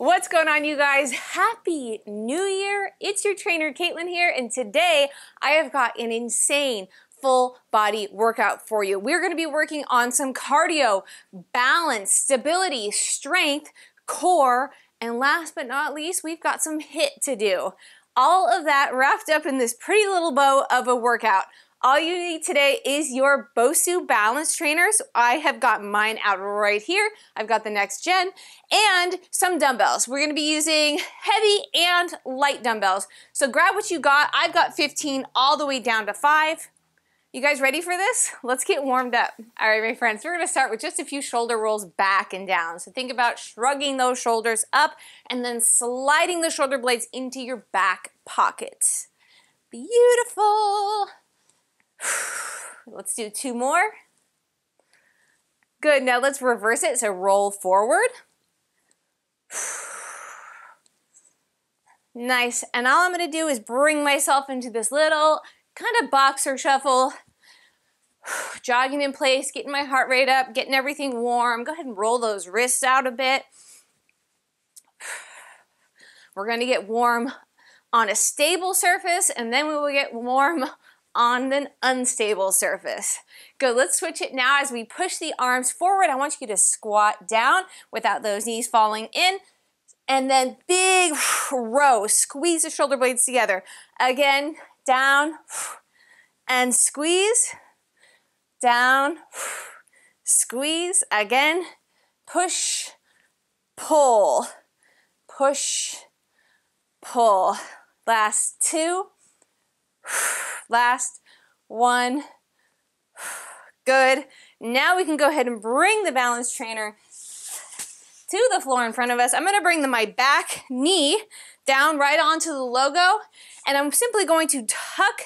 What's going on, you guys? Happy New Year. It's your trainer, Kaitlin, here, and today I have got an insane full body workout for you. We're going to be working on some cardio, balance, stability, strength, core, and last but not least, we've got some HIIT to do. All of that wrapped up in this pretty little bow of a workout. All you need today is your BOSU balance trainers. I have got mine out right here. I've got the next gen and some dumbbells. We're gonna be using heavy and light dumbbells. So grab what you got. I've got 15 all the way down to 5. You guys ready for this? Let's get warmed up. All right, my friends, we're gonna start with just a few shoulder rolls back and down. So think about shrugging those shoulders up and then sliding the shoulder blades into your back pockets. Beautiful. Let's do 2 more. Good, now let's reverse it, so roll forward. Nice, and all I'm gonna do is bring myself into this little kind of boxer shuffle, jogging in place, getting my heart rate up, getting everything warm. Go ahead and roll those wrists out a bit. We're gonna get warm on a stable surface, and then we will get warm on an unstable surface. Good, let's switch it now as we push the arms forward. I want you to squat down without those knees falling in. And then big row, squeeze the shoulder blades together. Again, down and squeeze. Down, squeeze, again. Push, pull, push, pull. Last 2. Last 1. Good. Now we can go ahead and bring the balance trainer to the floor in front of us. I'm going to bring my back knee down right onto the logo, and I'm simply going to tuck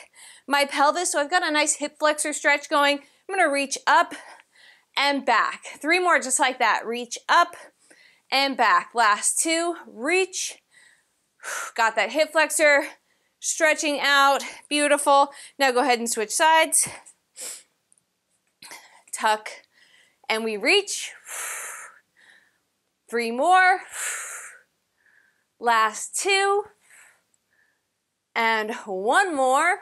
my pelvis, so I've got a nice hip flexor stretch going. I'm going to reach up and back. 3 more just like that. Reach up and back. Last 2. Reach. Got that hip flexor. Stretching out, beautiful. Now go ahead and switch sides. Tuck, and we reach. 3 more. Last 2. And 1 more.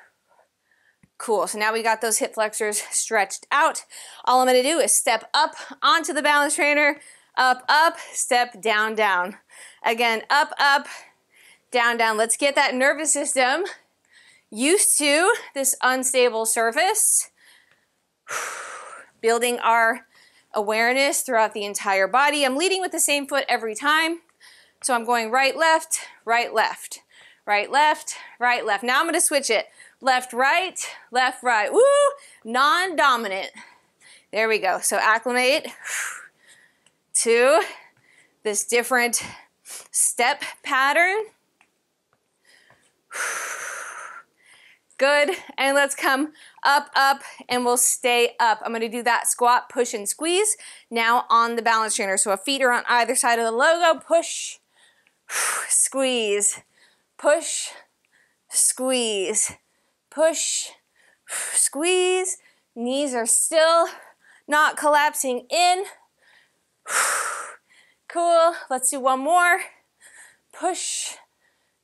Cool, so now we got those hip flexors stretched out. All I'm gonna do is step up onto the balance trainer. Up, up, step down, down. Again, up, up. Down, down. Let's get that nervous system used to this unstable surface. Building our awareness throughout the entire body. I'm leading with the same foot every time. So I'm going right, left, right, left, right, left, right, left. Now I'm going to switch it. Left, right, woo! Non-dominant. There we go. So acclimate to this different step pattern. Good, and let's come up, up, and we'll stay up. I'm gonna do that squat, push, and squeeze. Now on the balance trainer. So our feet are on either side of the logo. Push, squeeze, push, squeeze, push, squeeze. Knees are still not collapsing in. Cool, let's do 1 more. Push,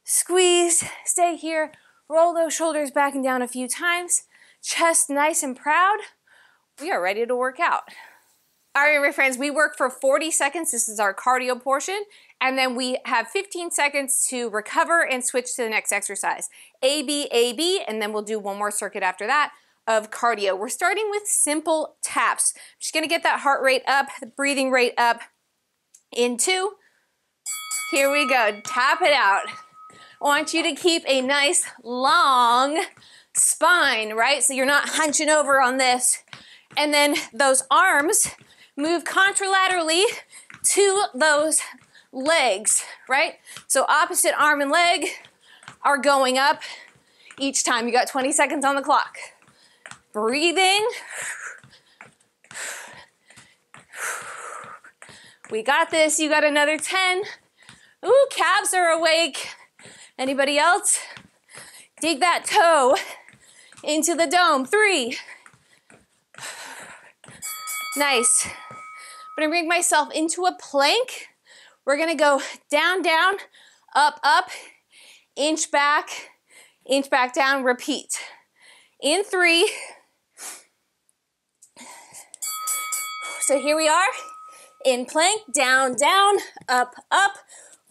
squeeze, stay here. Roll those shoulders back and down a few times. Chest nice and proud. We are ready to work out. All right, my friends, we work for 40 seconds. This is our cardio portion. And then we have 15 seconds to recover and switch to the next exercise. A, B, and then we'll do 1 more circuit after that of cardio. We're starting with simple taps. I'm just gonna get that heart rate up, the breathing rate up. In 2. Here we go, tap it out. I want you to keep a nice long spine, right? So you're not hunching over on this. And then those arms move contralaterally to those legs, right? So opposite arm and leg are going up each time. You got 20 seconds on the clock. Breathing. We got this. You got another 10. Ooh, calves are awake. Anybody else? Dig that toe into the dome. 3. Nice. I'm gonna bring myself into a plank We're gonna go down, down, up, up, inch back down, repeat. In three. So here we are in plank, down, down, up, up,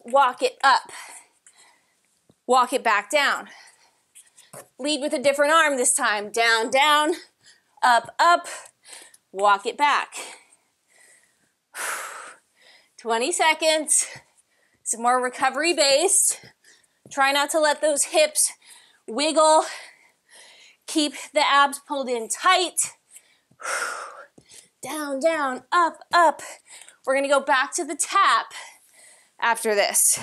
walk it up. Walk it back down. Lead with a different arm this time. Down, down, up, up, walk it back. 20 seconds. Some more recovery based. Try not to let those hips wiggle. Keep the abs pulled in tight. Down, down, up, up. We're gonna go back to the tap after this.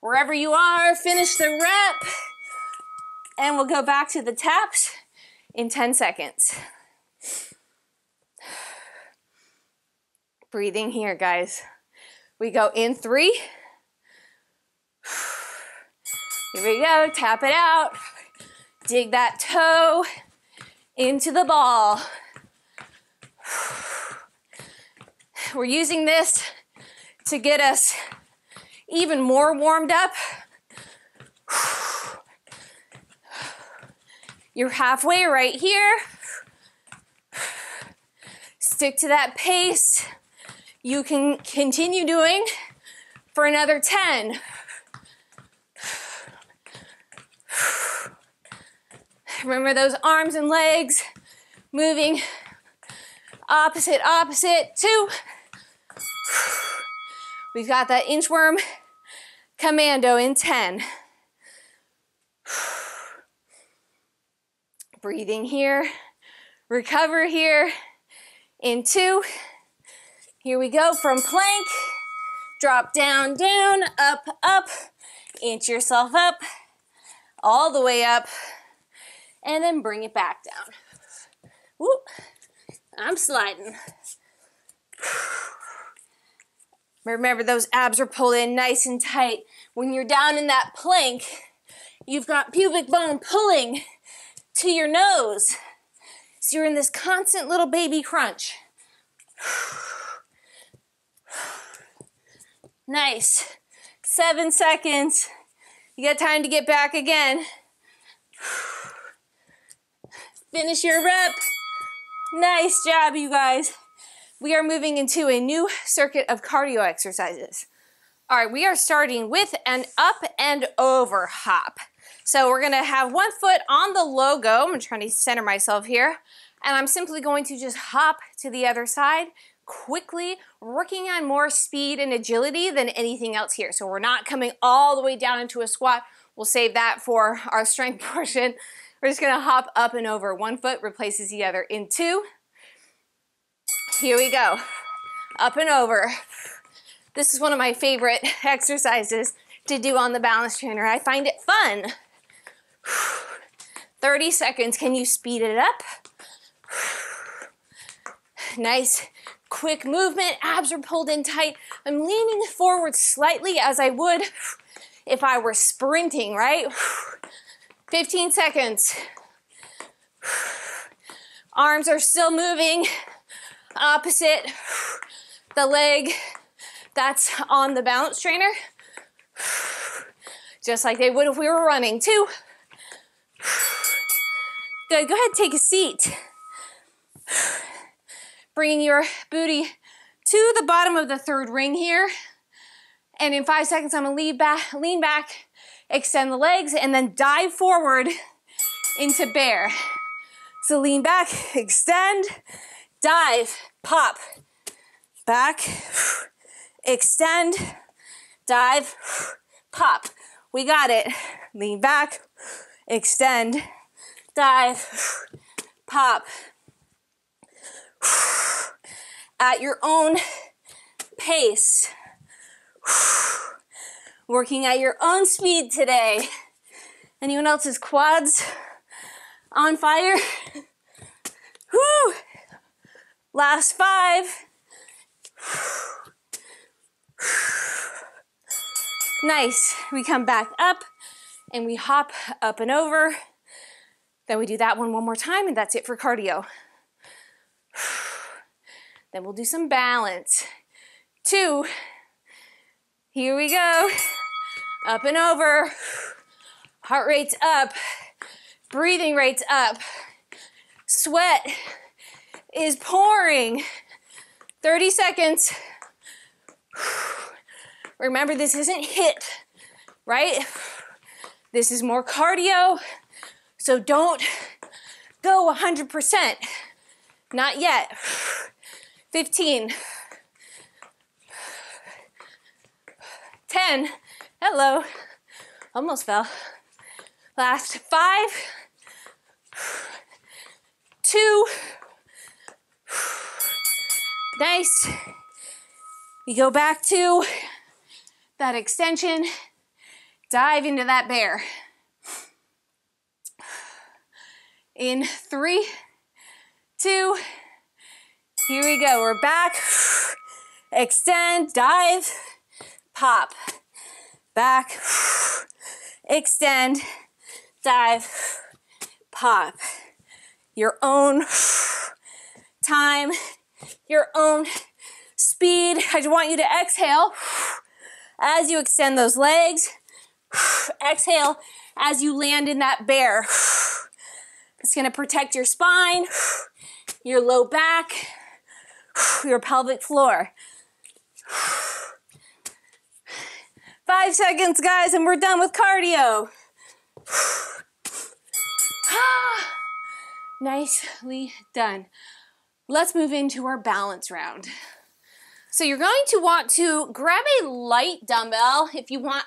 Wherever you are, finish the rep. And we'll go back to the taps in 10 seconds. Breathing here, guys. We go in three. Here we go, tap it out. Dig that toe into the ball. We're using this to get us even more warmed up. You're halfway right here. Stick to that pace. You can continue doing for another 10. Remember those arms and legs moving opposite, opposite, two. We've got that inchworm commando in 10. Breathing here, recover here in two. Here we go from plank, drop down, down, up, up, inch yourself up, all the way up. And then bring it back down. Whoop, I'm sliding. Remember, those abs are pulled in nice and tight. When you're down in that plank, you've got pubic bone pulling to your nose. So you're in this constant little baby crunch. Nice, 7 seconds. You got time to get back again. Finish your rep. Nice job, you guys. We are moving into a new circuit of cardio exercises. All right, we are starting with an up and over hop. So we're gonna have one foot on the logo. I'm trying to center myself here. And I'm simply going to just hop to the other side quickly, working on more speed and agility than anything else here. So we're not coming all the way down into a squat. We'll save that for our strength portion. We're just gonna hop up and over. One foot replaces the other in two. Here we go. Up and over. This is one of my favorite exercises to do on the balance trainer. I find it fun. 30 seconds. Can you speed it up? Nice, quick movement. Abs are pulled in tight. I'm leaning forward slightly as I would if I were sprinting, right? 15 seconds. Arms are still moving opposite the leg that's on the balance trainer, just like they would if we were running. Two. Good, go ahead, take a seat. Bringing your booty to the bottom of the third ring here. And in 5 seconds, I'm gonna lean back, extend the legs, and then dive forward into bear. So lean back, extend, dive, pop, back, extend, dive, pop. We got it. Lean back, extend, dive, pop. At your own pace. Working at your own speed today. Anyone else's quads on fire? Woo! Last 5. Nice. We come back up and we hop up and over. Then we do that one more time, and that's it for cardio. Then we'll do some balance. 2. Here we go. Up and over. Heart rate's up. Breathing rate's up. Sweat is pouring. 30 seconds. Remember, this isn't HIIT, right? This is more cardio, so don't go 100%. Not yet. 15. 10. Hello. Almost fell. Last 5. 2. Nice. You go back to that extension. Dive into that bear. In 3, 2, here we go. We're back. Extend, dive, pop. Back, extend, dive, pop. Your own time, your own speed. I just want you to exhale as you extend those legs. Exhale as you land in that bear. It's going to protect your spine, your low back, your pelvic floor. 5 seconds, guys, and we're done with cardio. Nicely done. Let's move into our balance round. So you're going to want to grab a light dumbbell if you want,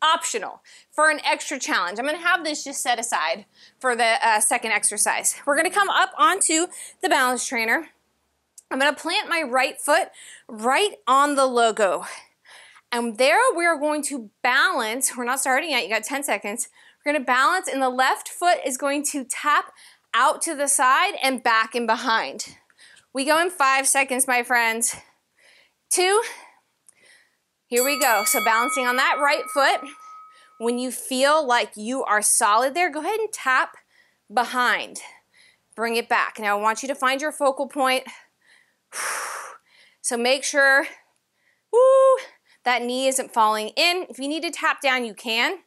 optional, for an extra challenge. I'm going to have this just set aside for the second exercise. We're going to come up onto the balance trainer. I'm going to plant my right foot right on the logo. And there we are going to balance. We're not starting yet. You got 10 seconds. We're going to balance, and the left foot is going to tap out to the side and back and behind. We go in 5 seconds, my friends. 2, here we go. So balancing on that right foot. When you feel like you are solid there, go ahead and tap behind. Bring it back. Now I want you to find your focal point. So make sure that knee isn't falling in. If you need to tap down, you can.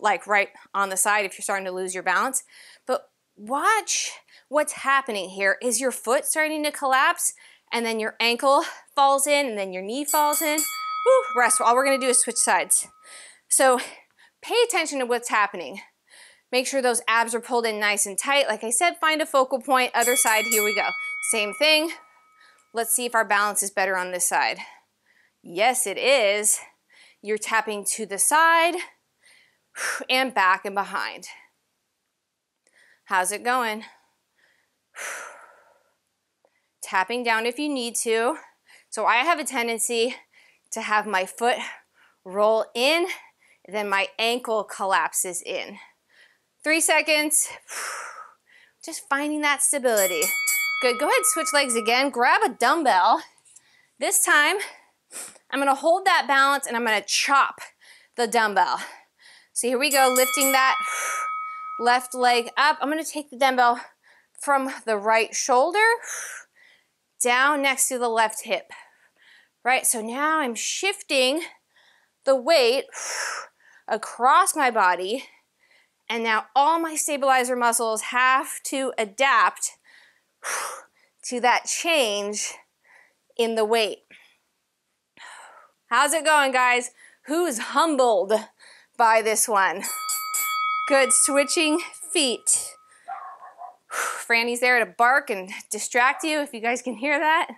Like right on the side if you're starting to lose your balance. But watch what's happening here. Is your foot starting to collapse, and then your ankle falls in, and then your knee falls in? Woo, rest. All we're going to do is switch sides. So pay attention to what's happening. Make sure those abs are pulled in nice and tight. Like I said, find a focal point. Other side, here we go. Same thing. Let's see if our balance is better on this side. Yes, it is. You're tapping to the side and back and behind. How's it going? Tapping down if you need to. So I have a tendency to have my foot roll in, then my ankle collapses in. 3 seconds. Just finding that stability. Good. Go ahead, switch legs again. Grab a dumbbell. This time, I'm going to hold that balance and I'm going to chop the dumbbell. So here we go, lifting that left leg up. I'm going to take the dumbbell from the right shoulder down next to the left hip. Right, so now I'm shifting the weight across my body, and now all my stabilizer muscles have to adapt to that change in the weight. How's it going, guys? Who's humbled by this one? Good, switching feet. Franny's there to bark and distract you, if you guys can hear that.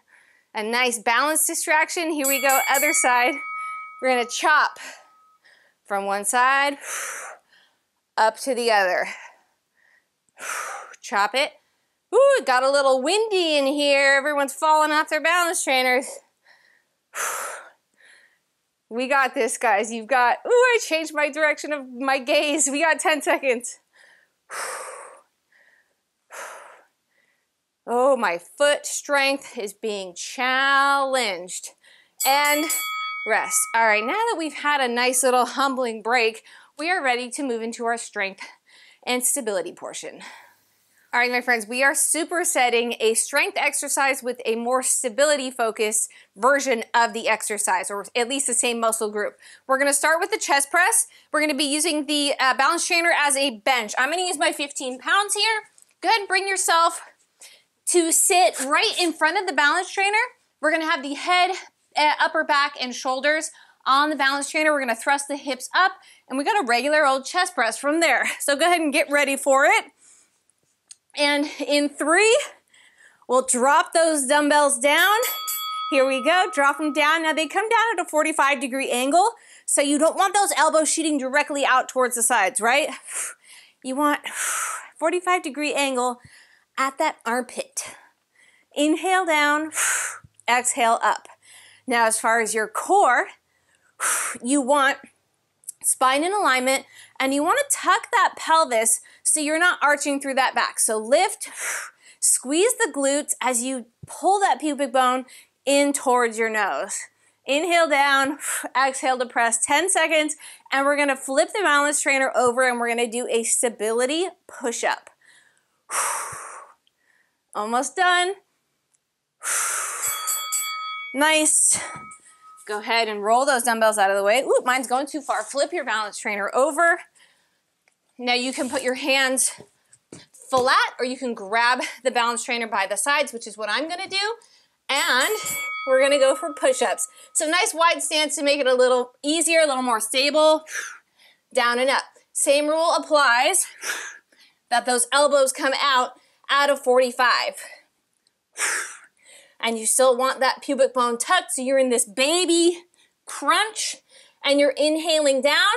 A nice balance distraction. Here we go, other side. We're gonna chop from one side up to the other. Chop it. Ooh, it got a little windy in here. Everyone's falling off their balance trainers. We got this, guys. You've got, ooh, I changed my direction of my gaze. We got 10 seconds. Oh, my foot strength is being challenged. And rest. All right, now that we've had a nice little humbling break, we are ready to move into our strength and stability portion. All right, my friends, we are supersetting a strength exercise with a more stability-focused version of the exercise, or at least the same muscle group. We're gonna start with the chest press. We're gonna be using the balance trainer as a bench. I'm gonna use my 15 pounds here. Go ahead and bring yourself to sit right in front of the balance trainer. We're gonna have the head, upper back, and shoulders on the balance trainer. We're gonna thrust the hips up, and we got a regular old chest press from there. So go ahead and get ready for it. And in 3, we'll drop those dumbbells down. Here we go, drop them down. Now they come down at a 45-degree angle, so you don't want those elbows shooting directly out towards the sides, right? You want 45-degree angle at that armpit. Inhale down, exhale up. Now as far as your core, you want spine in alignment, and you want to tuck that pelvis so you're not arching through that back. So lift, squeeze the glutes as you pull that pubic bone in towards your nose. Inhale down, exhale to press, 10 seconds, and we're going to flip the balance trainer over and we're going to do a stability push-up. Almost done. Nice. Go ahead and roll those dumbbells out of the way. Ooh, mine's going too far. Flip your balance trainer over. Now you can put your hands flat, or you can grab the balance trainer by the sides, which is what I'm gonna do. And we're gonna go for push-ups. So nice wide stance to make it a little easier, a little more stable. Down and up. Same rule applies, that those elbows come out at a 45. And you still want that pubic bone tucked, so you're in this baby crunch, and you're inhaling down,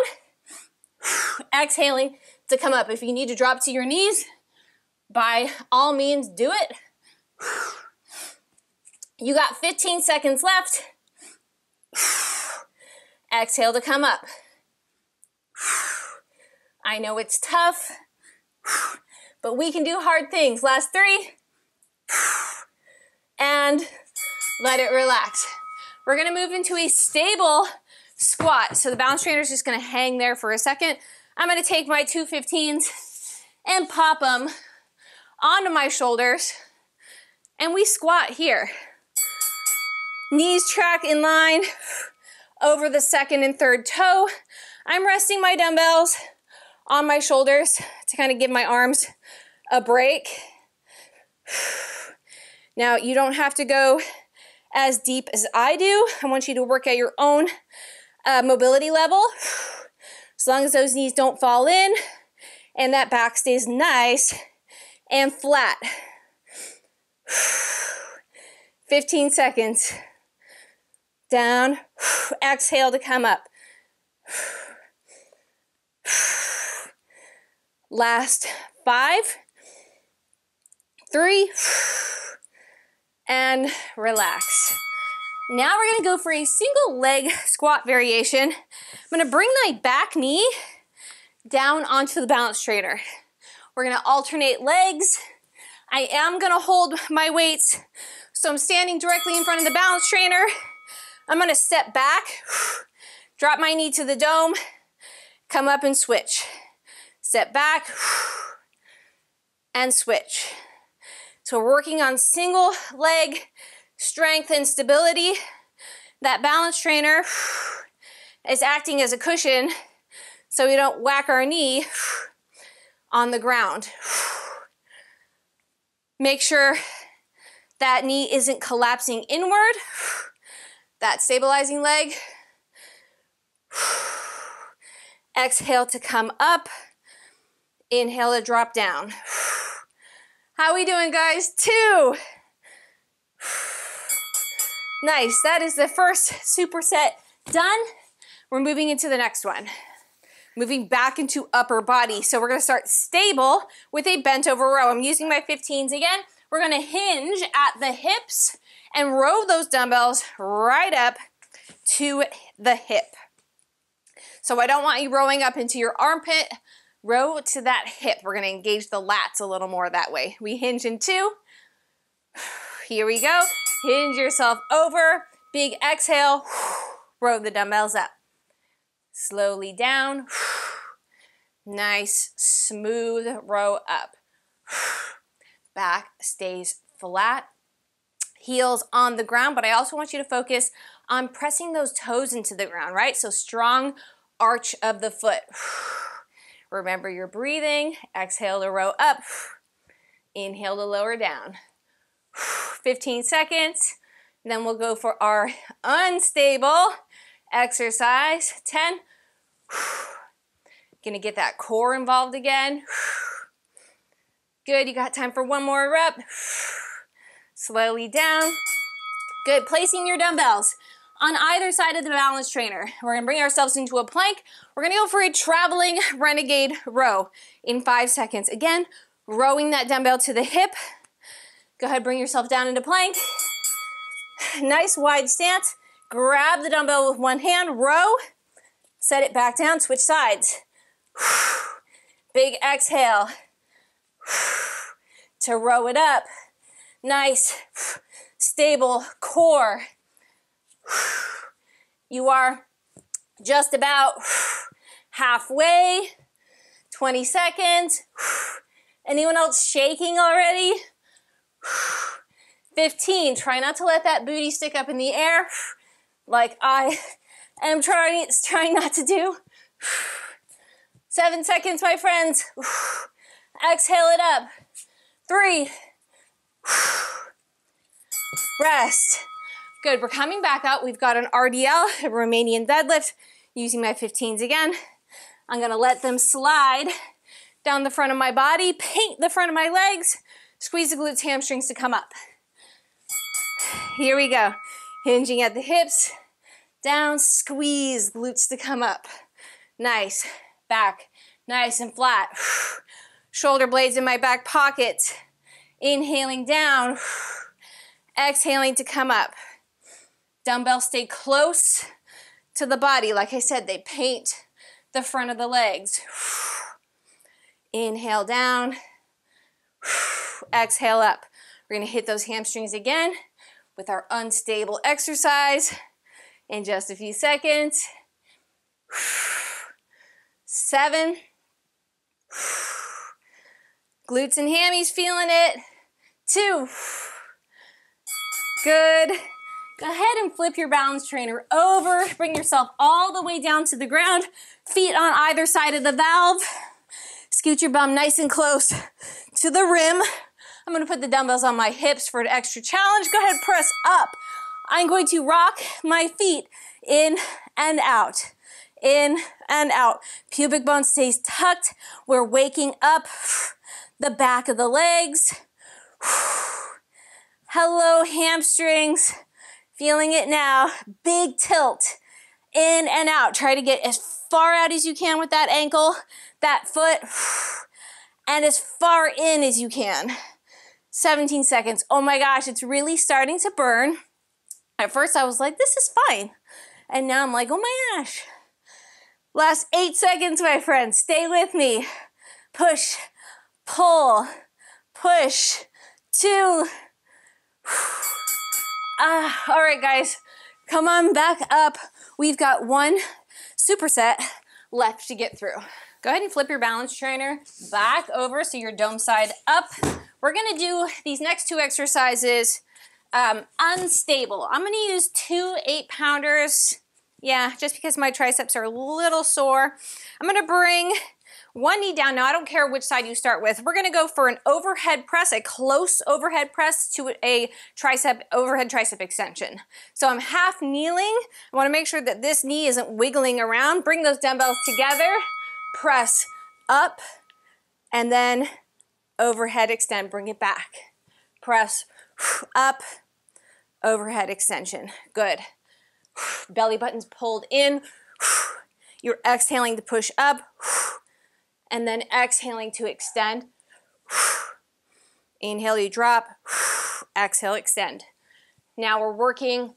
exhaling to come up. If you need to drop to your knees, by all means do it. You got 15 seconds left. Exhale to come up. I know it's tough, but we can do hard things. Last 3. And let it relax. We're gonna move into a stable squat. So the balance trainer is just gonna hang there for a second. I'm gonna take my 2 15s and pop them onto my shoulders, and we squat here. Knees track in line over the second and third toe. I'm resting my dumbbells on my shoulders to kind of give my arms a break. Now, you don't have to go as deep as I do. I want you to work at your own mobility level. As long as those knees don't fall in and that back stays nice and flat. 15 seconds. Down, exhale to come up. Last 5, 3, and relax. Now we're gonna go for a single leg squat variation. I'm gonna bring my back knee down onto the balance trainer. We're gonna alternate legs. I am gonna hold my weights, so I'm standing directly in front of the balance trainer. I'm gonna step back, drop my knee to the dome, come up and switch. Step back, and switch. So we're working on single leg strength and stability. That balance trainer is acting as a cushion so we don't whack our knee on the ground. Make sure that knee isn't collapsing inward. That stabilizing leg. Exhale to come up. Inhale to drop down. How we doing, guys? 2. Nice, that is the first superset done. We're moving into the next one. Moving back into upper body. So we're gonna start stable with a bent over row. I'm using my 15s again. We're gonna hinge at the hips and row those dumbbells right up to the hip. So I don't want you rowing up into your armpit. Row to that hip. We're gonna engage the lats a little more that way. We hinge in 2. Here we go. Hinge yourself over. Big exhale. Row the dumbbells up. Slowly down. Nice, smooth row up. back stays flat, heels on the ground, but I also want you to focus on pressing those toes into the ground, right? So strong arch of the foot. Remember your breathing. Exhale to row up. Inhale to lower down. 15 seconds. And then we'll go for our unstable exercise. 10. Gonna get that core involved again. Good, you got time for one more rep. Slowly down. Good, placing your dumbbells on either side of the balance trainer. We're gonna bring ourselves into a plank. We're gonna go for a traveling renegade row in 5 seconds. Again, rowing that dumbbell to the hip. Go ahead, bring yourself down into plank. Nice wide stance. Grab the dumbbell with one hand, row, set it back down, switch sides. Big exhale to row it up. Nice, stable core. You are just about halfway, 20 seconds. Anyone else shaking already? 15, try not to let that booty stick up in the air like I am trying not to do. 7 seconds, my friends. Exhale it up. 3. Rest. Good, we're coming back up. We've got an RDL, a Romanian deadlift, using my 15s again. I'm gonna let them slide down the front of my body, paint the front of my legs, squeeze the glutes, hamstrings to come up. Here we go. Hinging at the hips, down, squeeze, glutes to come up. Nice, back, nice and flat. Shoulder blades in my back pockets. Inhaling down, exhaling to come up. Dumbbells stay close to the body. Like I said, they paint the front of the legs. Inhale down, exhale up. We're gonna hit those hamstrings again with our unstable exercise in just a few seconds. 7. Glutes and hammies feeling it. 2. Good. Go ahead and flip your balance trainer over. Bring yourself all the way down to the ground. Feet on either side of the valve. Scoot your bum nice and close to the rim. I'm gonna put the dumbbells on my hips for an extra challenge. Go ahead, press up. I'm going to rock my feet in and out. In and out. Pubic bone stays tucked. We're waking up the back of the legs. Hello, hamstrings. Feeling it now. Big tilt. In and out. Try to get as far out as you can with that ankle, that foot, and as far in as you can. 17 seconds. Oh my gosh, it's really starting to burn. At first I was like, this is fine. And now I'm like, oh my gosh. Last 8 seconds, my friends. Stay with me. Push. Pull, push, 2. All right, guys, come on back up. We've got one superset left to get through. Go ahead and flip your balance trainer back over so your dome side up. We're gonna do these next two exercises unstable. I'm gonna use 2 8-pounders. Yeah, just because my triceps are a little sore. I'm gonna bring one knee down. Now, I don't care which side you start with. We're gonna go for an overhead press, a close overhead press to a tricep, overhead tricep extension. So I'm half kneeling. I wanna make sure that this knee isn't wiggling around. Bring those dumbbells together, press up, and then overhead extend, bring it back. Press up, overhead extension. Good. Belly button's pulled in. You're exhaling to push up. And then exhaling to extend. Inhale, you drop. Exhale, extend. Now we're working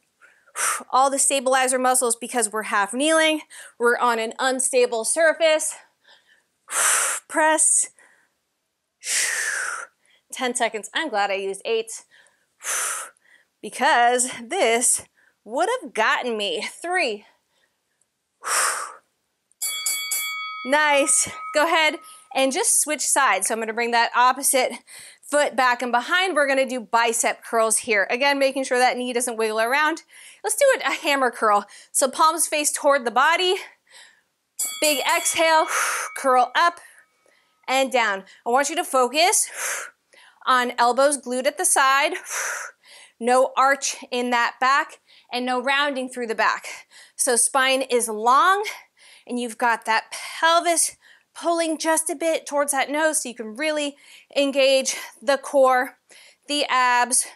all the stabilizer muscles because we're half kneeling. We're on an unstable surface. Press. 10 seconds. I'm glad I used 8 because this would have gotten me 3. Nice. Go ahead and just switch sides. So I'm going to bring that opposite foot back and behind. We're gonna do bicep curls here. Again, making sure that knee doesn't wiggle around. Let's do a hammer curl. So palms face toward the body. Big exhale, curl up and down. I want you to focus on elbows glued at the side, no arch in that back, and no rounding through the back. So spine is long, and you've got that pelvis pulling just a bit towards that nose so you can really engage the core, the abs.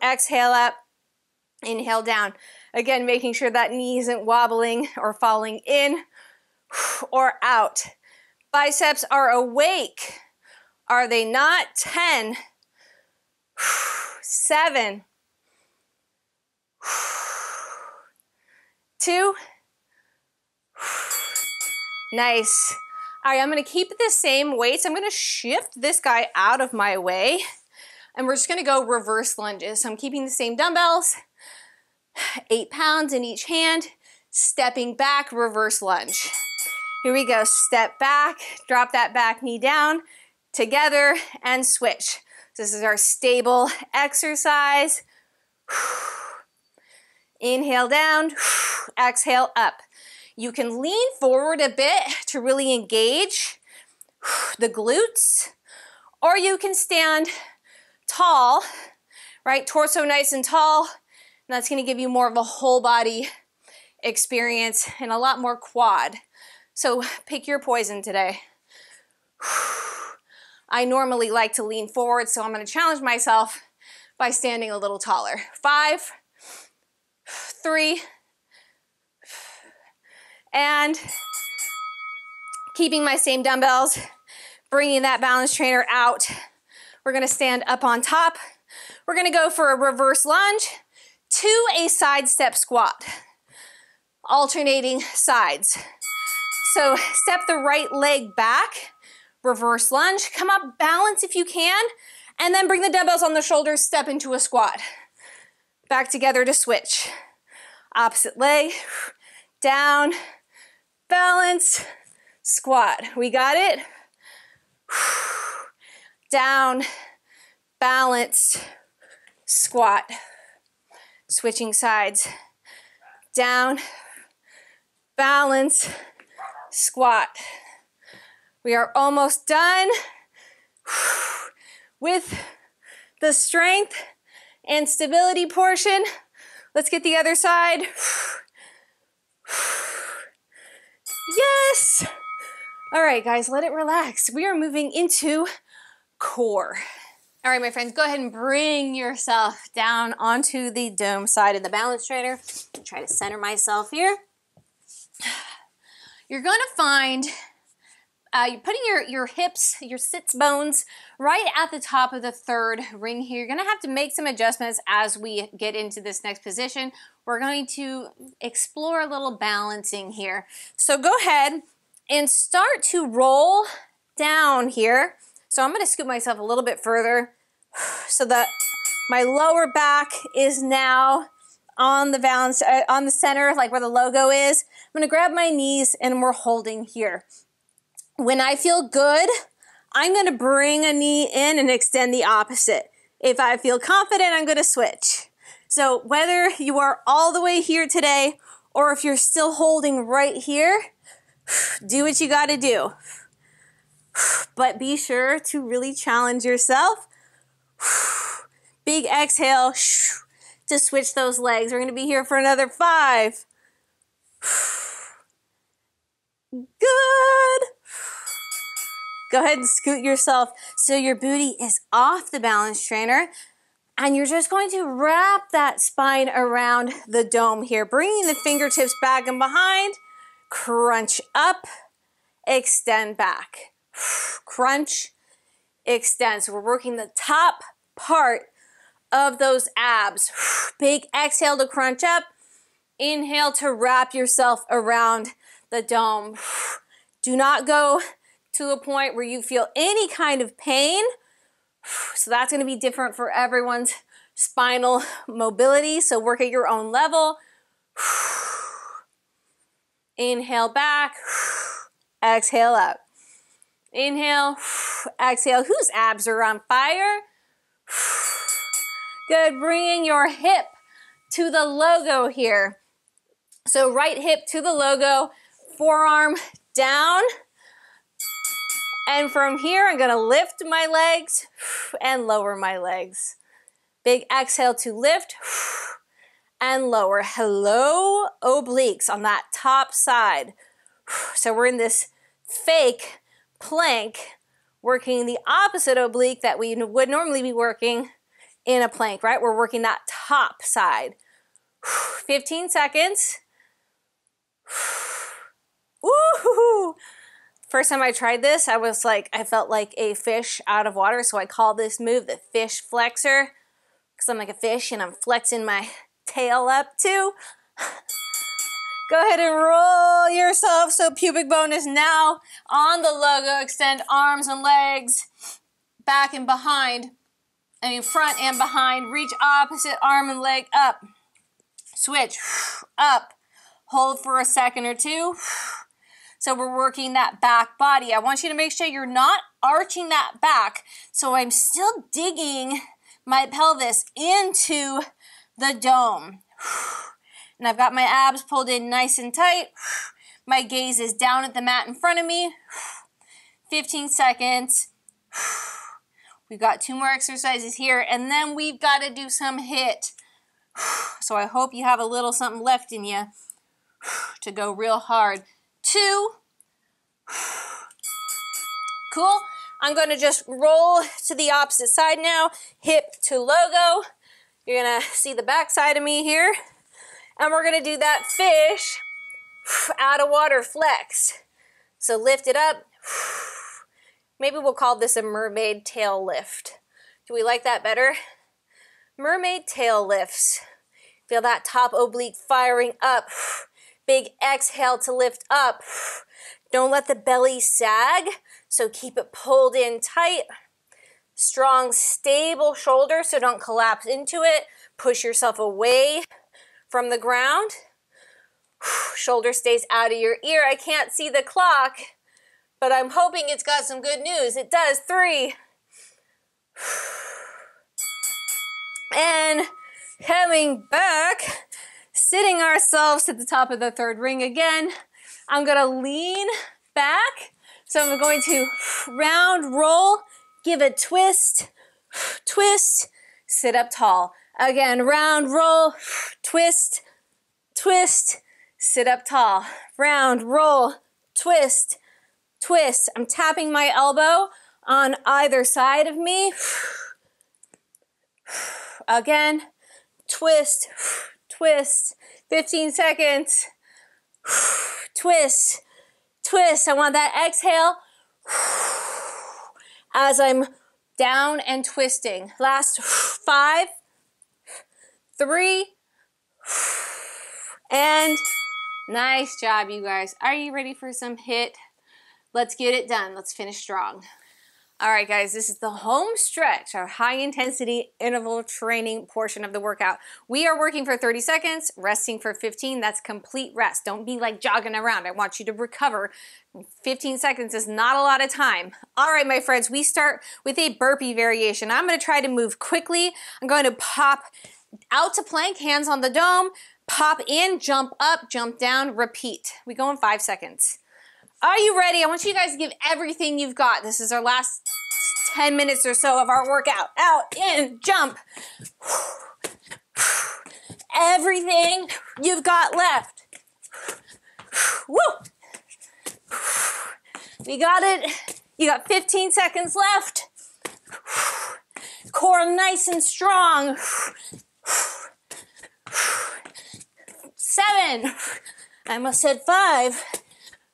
Exhale up, inhale down. Again, making sure that knee isn't wobbling or falling in or out. Biceps are awake. Are they not? 10, 7, 2, nice. All right, I'm gonna keep the same weights. I'm gonna shift this guy out of my way and we're just gonna go reverse lunges. So I'm keeping the same dumbbells, 8 pounds in each hand, stepping back, reverse lunge. Here we go, step back, drop that back knee down, together and switch. This is our stable exercise. Inhale down, exhale up. You can lean forward a bit to really engage the glutes, or you can stand tall, right? Torso nice and tall, and that's gonna give you more of a whole body experience and a lot more quad. So pick your poison today. I normally like to lean forward, so I'm gonna challenge myself by standing a little taller. 5, 3, and keeping my same dumbbells, bringing that balance trainer out. We're gonna stand up on top. We're gonna go for a reverse lunge to a side step squat, alternating sides. So step the right leg back, reverse lunge, come up, balance if you can, and then bring the dumbbells on the shoulders, step into a squat. Back together to switch. Opposite leg, down, balance, squat. We got it? Down, balance, squat. Switching sides. Down, balance, squat. We are almost done with the strength and stability portion. Let's get the other side. Yes! All right, guys, let it relax. We are moving into core. All right, my friends, go ahead and bring yourself down onto the dome side of the balance trainer. Try to center myself here. You're gonna find you're putting your hips, your sits bones right at the top of the third ring here. You're gonna have to make some adjustments as we get into this next position. We're going to explore a little balancing here. So go ahead and start to roll down here. So I'm gonna scoop myself a little bit further so that my lower back is now on the balance, on the center, like where the logo is. I'm gonna grab my knees and we're holding here. When I feel good, I'm gonna bring a knee in and extend the opposite. If I feel confident, I'm gonna switch. So whether you are all the way here today or if you're still holding right here, do what you gotta do. But be sure to really challenge yourself. Big exhale to switch those legs. We're gonna be here for another 5. Good. Go ahead and scoot yourself so your booty is off the balance trainer, and you're just going to wrap that spine around the dome here, bringing the fingertips back and behind, crunch up, extend back, crunch, extend. So we're working the top part of those abs. Big exhale to crunch up, inhale to wrap yourself around the dome. Do not go to a point where you feel any kind of pain. So that's gonna be different for everyone's spinal mobility. So work at your own level. Inhale back, exhale up. Inhale, exhale. Whose abs are on fire? Good, bringing your hip to the logo here. So right hip to the logo, forearm down. And from here, I'm gonna lift my legs and lower my legs. Big exhale to lift and lower. Hello, obliques on that top side. So we're in this fake plank, working the opposite oblique that we would normally be working in a plank, right? We're working that top side. 15 seconds. Woohoo! First time I tried this, I was like, I felt like a fish out of water, so I call this move the fish flexor, because I'm like a fish and I'm flexing my tail up too. Go ahead and roll yourself, so pubic bone is now on the logo. Extend arms and legs, back and behind, I mean front and behind. Reach opposite arm and leg up. Switch, up. Hold for a second or two. So we're working that back body. I want you to make sure you're not arching that back. So I'm still digging my pelvis into the dome. And I've got my abs pulled in nice and tight. My gaze is down at the mat in front of me. 15 seconds. We've got two more exercises here, and then we've got to do some HIIT. So I hope you have a little something left in you to go real hard. Two. Cool. I'm going to just roll to the opposite side now. Hip to logo. You're going to see the back side of me here. And we're gonna do that fish out of water flex. So lift it up. Maybe we'll call this a mermaid tail lift. Do we like that better? Mermaid tail lifts. Feel that top oblique firing up. Big exhale to lift up. Don't let the belly sag, so keep it pulled in tight. Strong, stable shoulder, so don't collapse into it. Push yourself away from the ground. Shoulder stays out of your ear. I can't see the clock, but I'm hoping it's got some good news. It does. 3. And coming back, sitting ourselves at the top of the third ring again. I'm gonna lean back. So I'm going to round roll, give a twist, twist, sit up tall. Again, round, roll, twist, twist, sit up tall. Round, roll, twist, twist. I'm tapping my elbow on either side of me. Again, twist, twist. 15 seconds. Twist, twist. I want that exhale as I'm down and twisting. Last 5. 3, and nice job, you guys. Are you ready for some HIIT? Let's get it done. Let's finish strong. All right, guys, this is the home stretch, our high-intensity interval training portion of the workout. We are working for 30 seconds, resting for 15. That's complete rest. Don't be like jogging around. I want you to recover. 15 seconds is not a lot of time. All right, my friends, we start with a burpee variation. I'm going to try to move quickly. I'm going to pop out to plank, hands on the dome, pop in, jump up, jump down, repeat. We go in 5 seconds. Are you ready? I want you guys to give everything you've got. This is our last 10 minutes or so of our workout. Out, in, jump. Everything you've got left. Woo! We got it. You got 15 seconds left. Core nice and strong. 7. I almost said 5,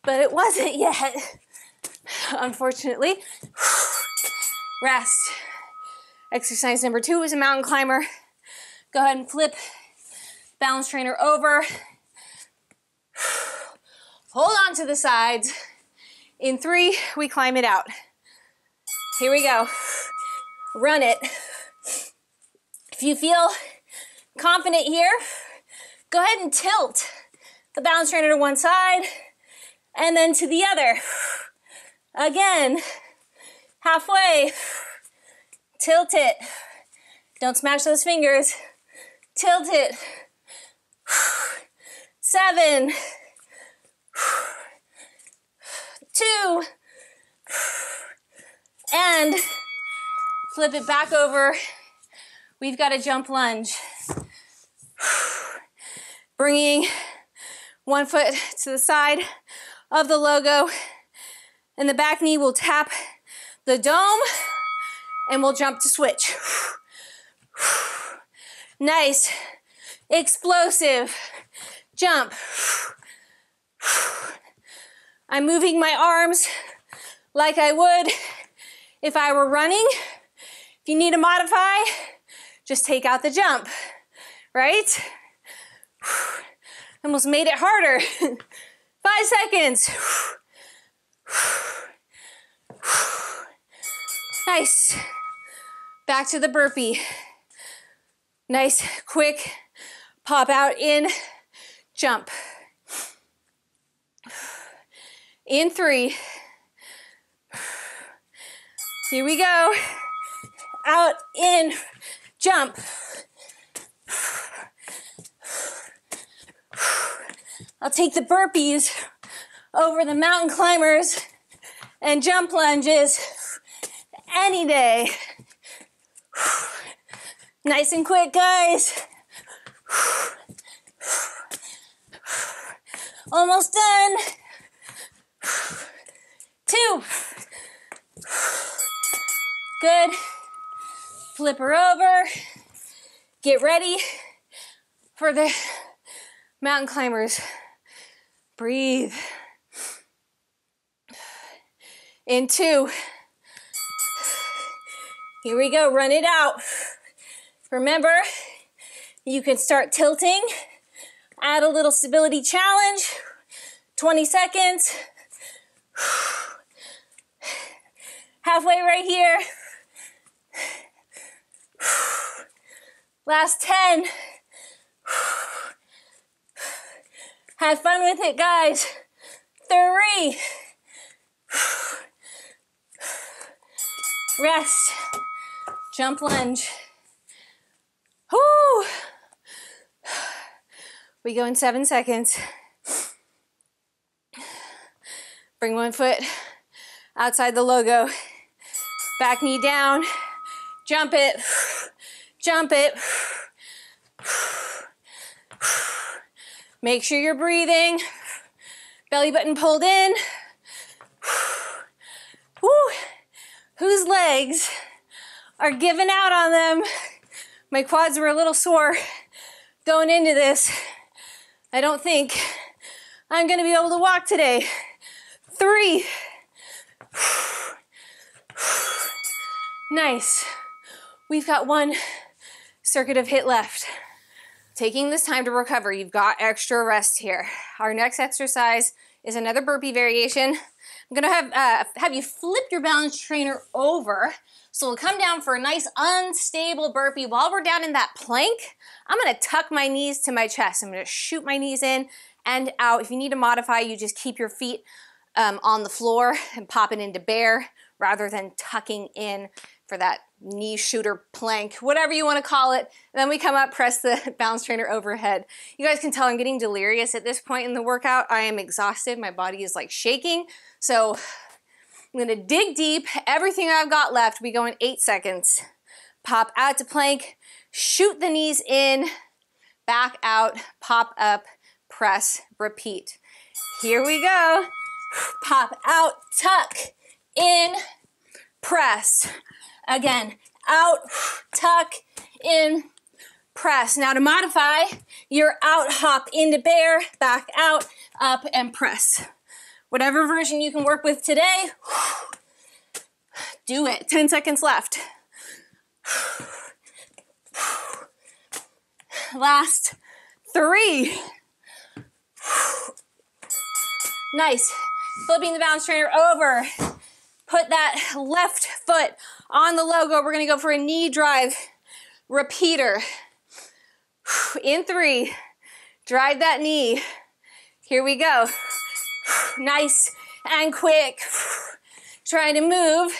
but it wasn't yet, unfortunately. Rest. Exercise number 2 is a mountain climber. Go ahead and flip balance trainer over. Hold on to the sides. In 3, we climb it out. Here we go. Run it. If you feel confident here, go ahead and tilt the balance trainer to one side and then to the other. Again, halfway, tilt it, don't smash those fingers, tilt it, 7, 2, and flip it back over. We've got a jump lunge. Bringing one foot to the side of the logo, and the back knee will tap the dome, and we'll jump to switch. Nice, explosive jump. I'm moving my arms like I would if I were running. If you need to modify, just take out the jump, right? Almost made it harder. 5 seconds. Nice. Back to the burpee. Nice, quick, pop out in, jump. In 3. Here we go. Out, in, jump. I'll take the burpees over the mountain climbers and jump lunges any day. Nice and quick, guys. Almost done. 2. Good. Flip her over. Get ready for the mountain climbers. Breathe. In 2. Here we go, run it out. Remember, you can start tilting. Add a little stability challenge. 20 seconds. Halfway right here. Last 10. Have fun with it, guys. 3. Rest. Jump lunge. Whoo! We go in 7 seconds. Bring one foot outside the logo. Back knee down. Jump it. Jump it. Make sure you're breathing. Belly button pulled in. Woo! Whose legs are giving out on them? My quads were a little sore going into this. I don't think I'm gonna be able to walk today. 3. Nice. We've got one circuit of HIIT left. Taking this time to recover, you've got extra rest here. Our next exercise is another burpee variation. I'm gonna have you flip your balance trainer over. So we'll come down for a nice unstable burpee. While we're down in that plank, I'm gonna tuck my knees to my chest. I'm gonna shoot my knees in and out. If you need to modify, you just keep your feet on the floor and pop it into bear rather than tucking in for that knee shooter plank, whatever you want to call it. And then we come up, press the balance trainer overhead. You guys can tell I'm getting delirious at this point in the workout. I am exhausted. My body is like shaking. So I'm gonna dig deep, everything I've got left. We go in 8 seconds. Pop out to plank, shoot the knees in, back out, pop up, press, repeat. Here we go. Pop out, tuck, in, press. Again, out, tuck, in, press. Now to modify, you're out, hop into bear, back out, up, and press. Whatever version you can work with today, do it. 10 seconds left. Last 3. Nice. Flipping the balance trainer over. Put that left foot on the logo. We're gonna go for a knee drive repeater. In 3, drive that knee. Here we go. Nice and quick. Trying to move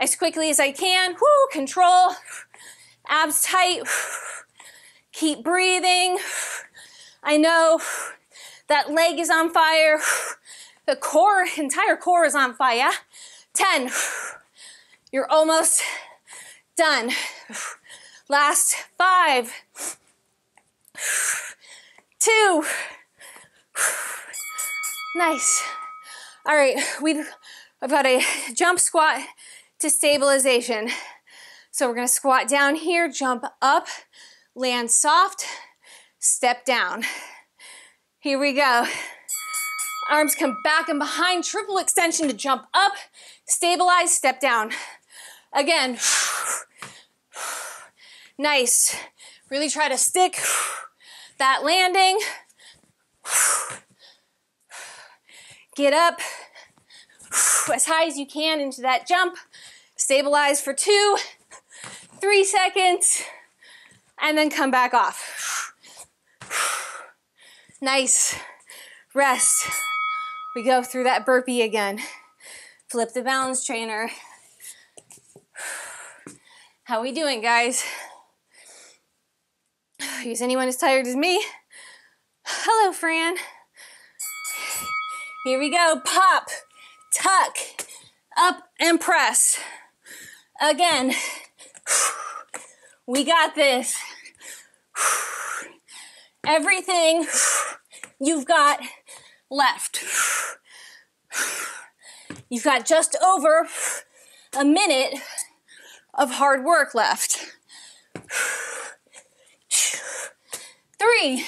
as quickly as I can. Whoo, control, abs tight, keep breathing. I know that leg is on fire. The core, entire core is on fire. 10, you're almost done. Last 5, 2, nice. All right, we've got a jump squat to stabilization. So we're gonna squat down here, jump up, land soft, step down. Here we go. Arms come back and behind, triple extension to jump up, stabilize, step down. Again, nice. Really try to stick that landing. Get up as high as you can into that jump. Stabilize for 2, 3 seconds, and then come back off. Nice. Rest. We go through that burpee again. Flip the balance trainer. How we doing, guys? Is anyone as tired as me? Hello, Fran. Here we go. Pop, tuck, up and press. Again. We got this. Everything you've got left. You've got just over a minute of hard work left. 3.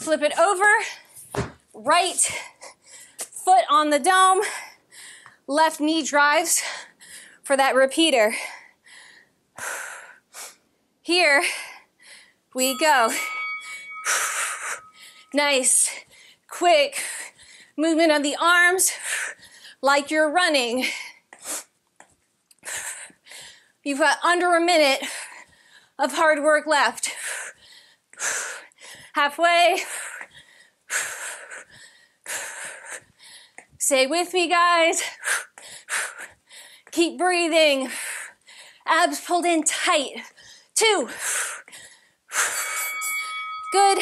Flip it over, right foot on the dome, left knee drives for that repeater. Here we go. Nice, quick movement of the arms like you're running. You've got under a minute of hard work left. Halfway. Stay with me, guys. Keep breathing. Abs pulled in tight. 2. Good.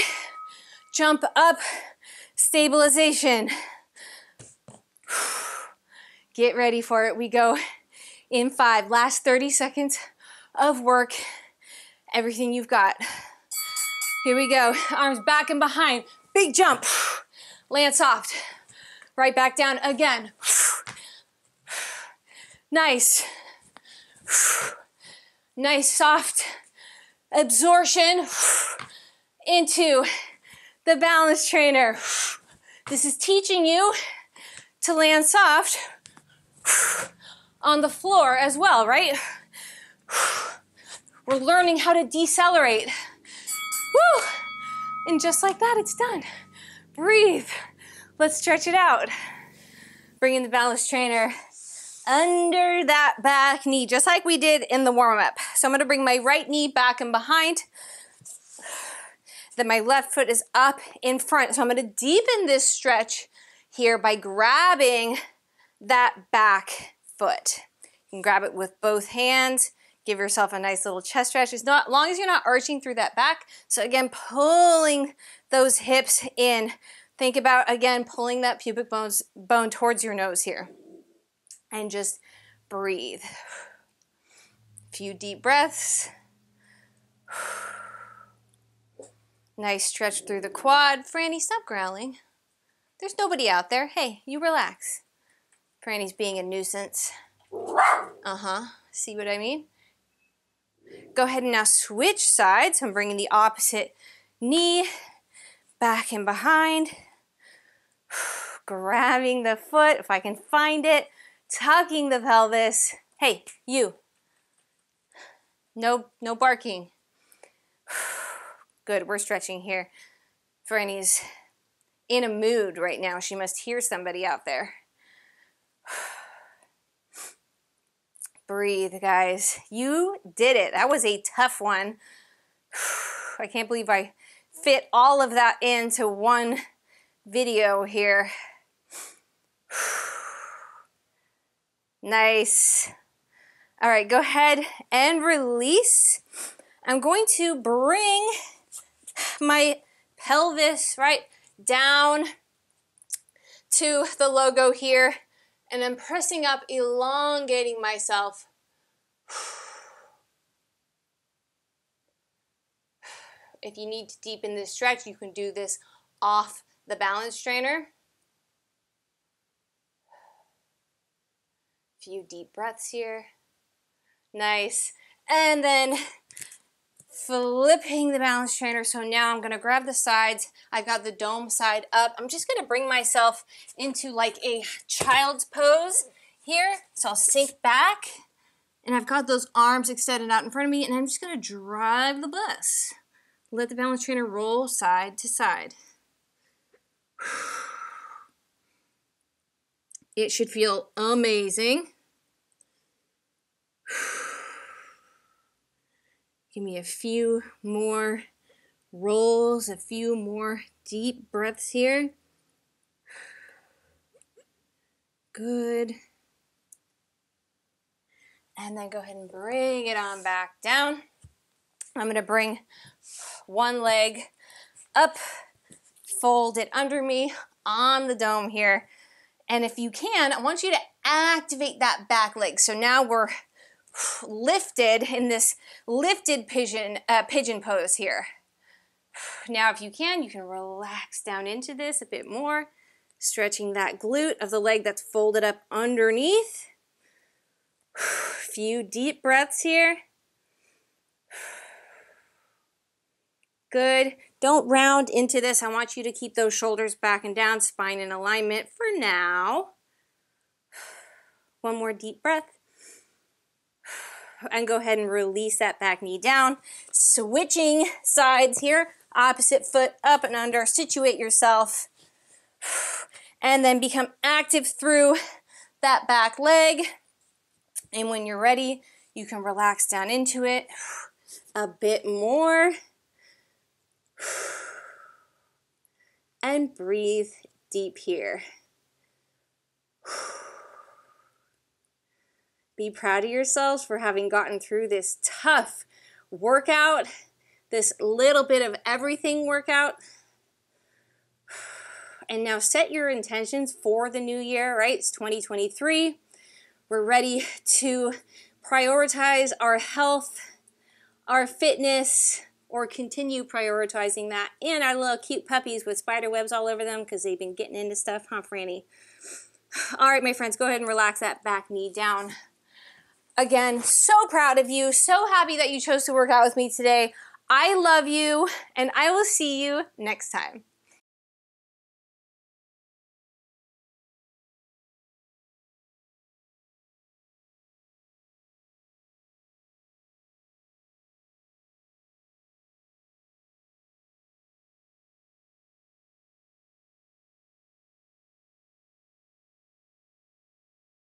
Jump up. Stabilization. Get ready for it. We go in 5. Last 30 seconds of work. Everything you've got. Here we go. Arms back and behind. Big jump. Land soft. Right back down again. Nice. Nice soft absorption into the balance trainer. This is teaching you to land soft on the floor as well, right? We're learning how to decelerate. Woo! And just like that, it's done. Breathe. Let's stretch it out. Bring in the balance trainer under that back knee, just like we did in the warm-up. So I'm gonna bring my right knee back and behind. Then my left foot is up in front. So I'm gonna deepen this stretch here by grabbing that back foot. You can grab it with both hands. Give yourself a nice little chest stretch. It's not, as long as you're not arching through that back. So again, pulling those hips in. Think about, again, pulling that pubic bone towards your nose here. And just breathe. A few deep breaths. Nice stretch through the quad. Franny, stop growling. There's nobody out there. Hey, you relax. Franny's being a nuisance. Uh-huh. See what I mean? Go ahead and now switch sides. I'm bringing the opposite knee back and behind. Grabbing the foot, if I can find it, tucking the pelvis. Hey, you. No barking. Good, we're stretching here. Franny's in a mood right now. She must hear somebody out there. Breathe, guys. You did it. That was a tough one. I can't believe I fit all of that into one video here. Nice. All right, go ahead and release. I'm going to bring my pelvis right down to the logo here, and I'm pressing up, elongating myself. If you need to deepen this stretch, you can do this off the balance trainer. A few deep breaths here. Nice. And then flipping the balance trainer. So now I'm going to grab the sides. I've got the dome side up. I'm just going to bring myself into like a child's pose here. So I'll sink back, and I've got those arms extended out in front of me, and I'm just going to drive the bus. Let the balance trainer roll side to side. It should feel amazing. Give me a few more rolls, a few more deep breaths here. Good. And then go ahead and bring it on back down. I'm gonna bring one leg up, fold it under me on the dome here. And if you can, I want you to activate that back leg. So now we're lifted in this lifted pigeon pose here. Now if you can relax down into this a bit more, stretching that glute of the leg that's folded up underneath. A few deep breaths here. Good. Don't round into this. I want you to keep those shoulders back and down, spine in alignment for now. One more deep breath. And go ahead and release that back knee down. Switching sides here. Opposite foot up and under. Situate yourself. And then become active through that back leg. And when you're ready, you can relax down into it a bit more. And breathe deep here. Be proud of yourselves for having gotten through this tough workout, this little bit of everything workout. And now set your intentions for the new year, right? It's 2023. We're ready to prioritize our health, our fitness, or continue prioritizing that, and our little cute puppies with spider webs all over them because they've been getting into stuff, huh, Franny? All right, my friends, go ahead and relax that back knee down. Again, so proud of you, so happy that you chose to work out with me today. I love you, and I will see you next time.